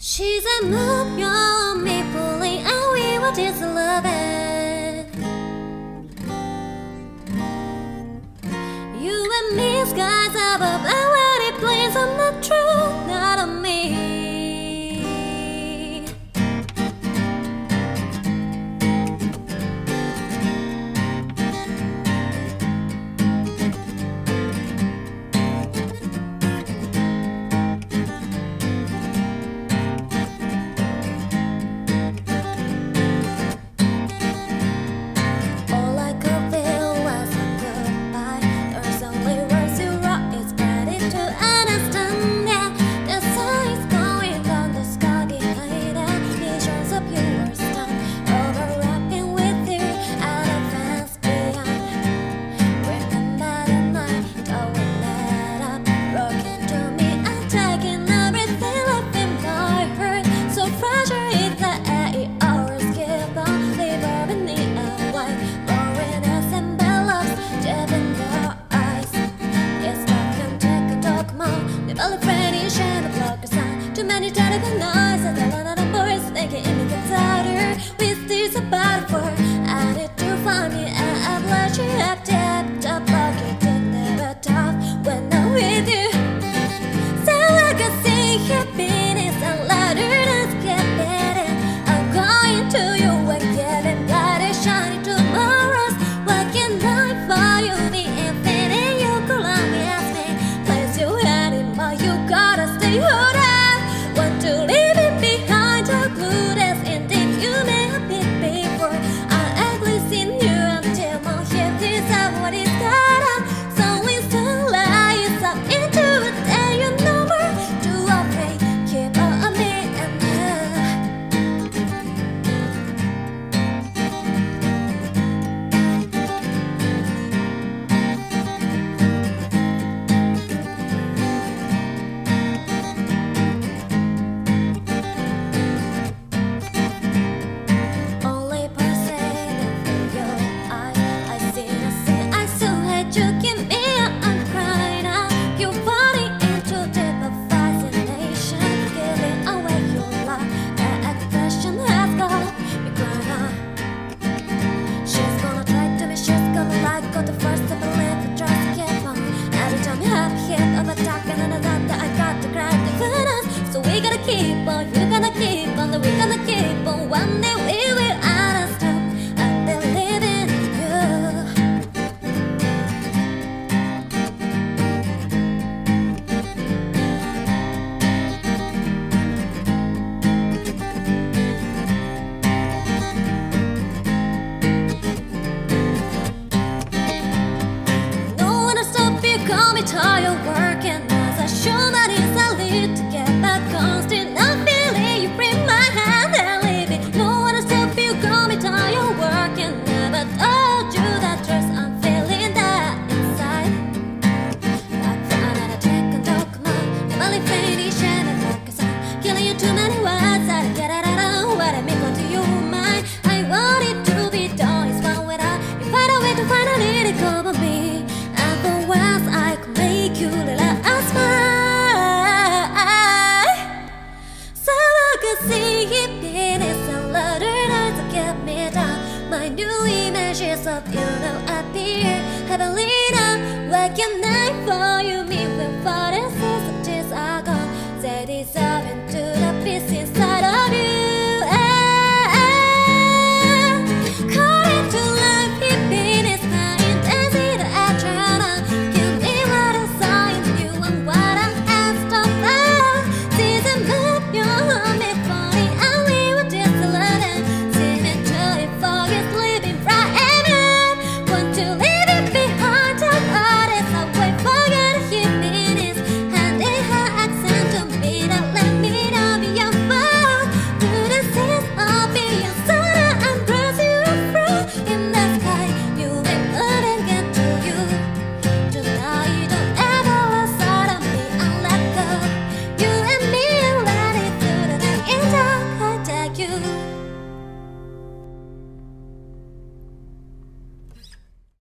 She's a move your me pulling and we were just loving. You and me skies above and what it plays on the truth, not on me. Many times I've been nice, and a lot of boys thinking in me gets harder. With this about for, I need to find me, and I've let you up, tapped up like it didn't ever talk when I'm with you. So I can see happiness and louder than get better. I'm going to you and getting brighter, shining tomorrows. What can I for you? The infinite, you could love me as me. Place you anymore, you gotta stay hood up. Call me tired of working as I show that it's a lead to get back constant. I'm feeling you bring my hand and leave it. No one to stop you. Call me tired of working. Never told you that dress. I'm feeling that inside. Back for another drink and talk more. Never finish and I'm like a sign. Killing you too many words. I don't get it. I don't know what I mean. Go to your mind. I want it to be done. It's one without. You find a way to finally to cover me. Of you now appear, heavenly now. What can I for you? Me when for the seasons are gone, they dissolve into the pieces.